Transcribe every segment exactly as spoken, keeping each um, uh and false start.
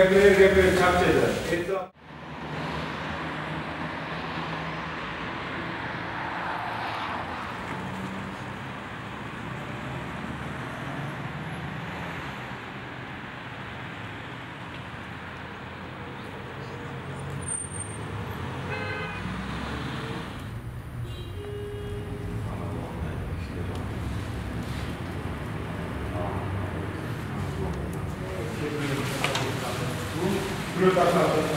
Göbreğe göbreğe çarpacağız. Good afternoon.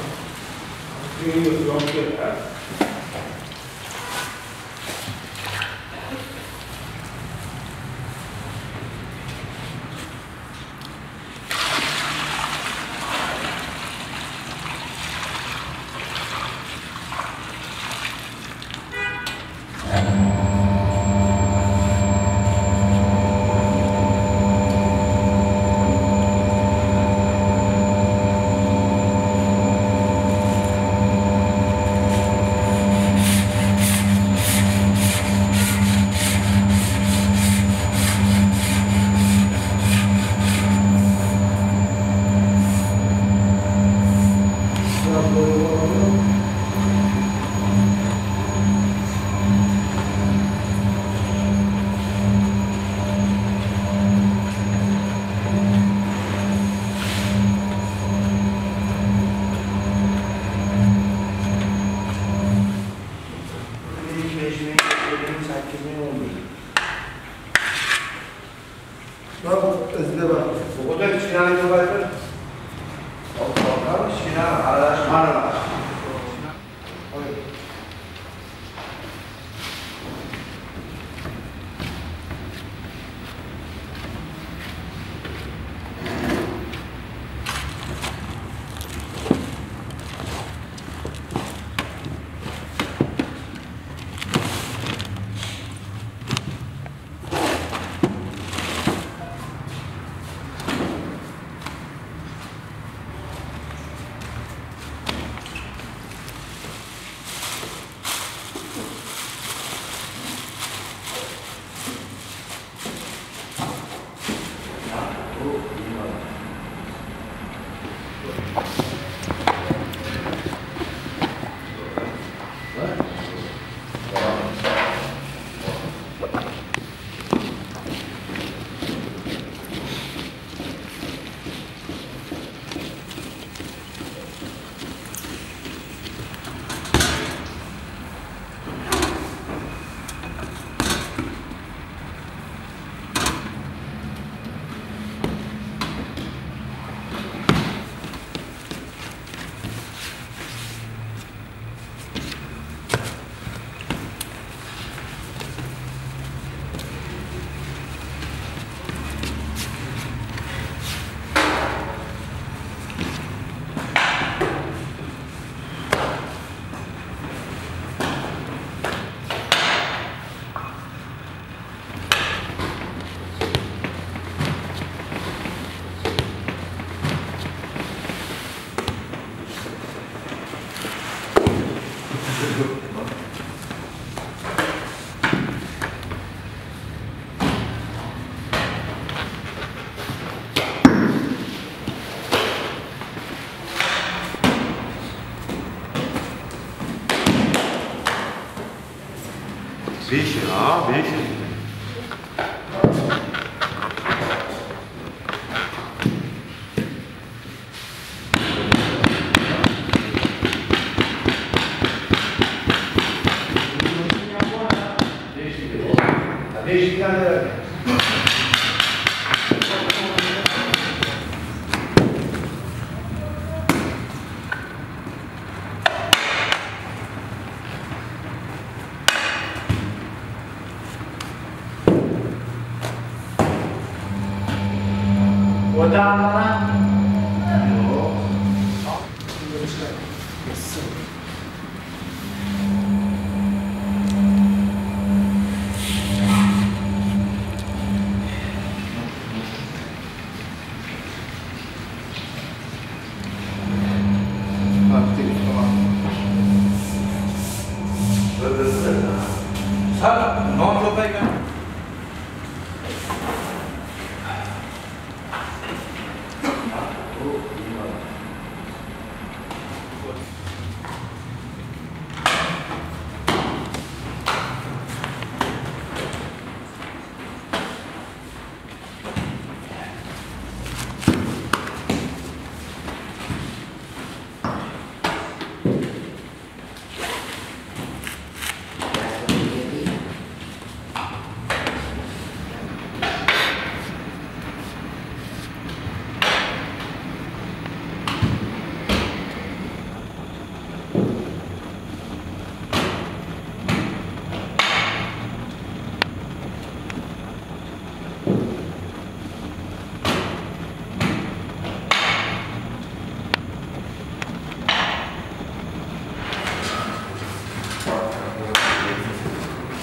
Beş ya, beş ya.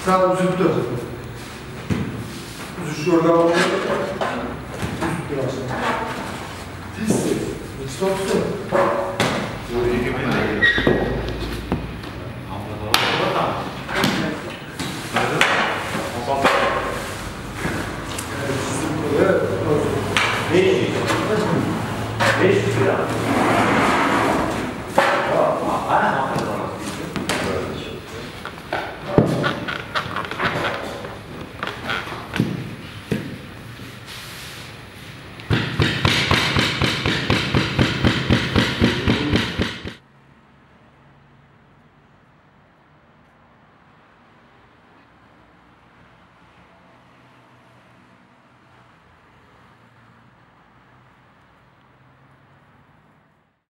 Sağ üzüntü. Üzüntü orada var. Üzüntü aslında. Dizsiz. Dizsiz.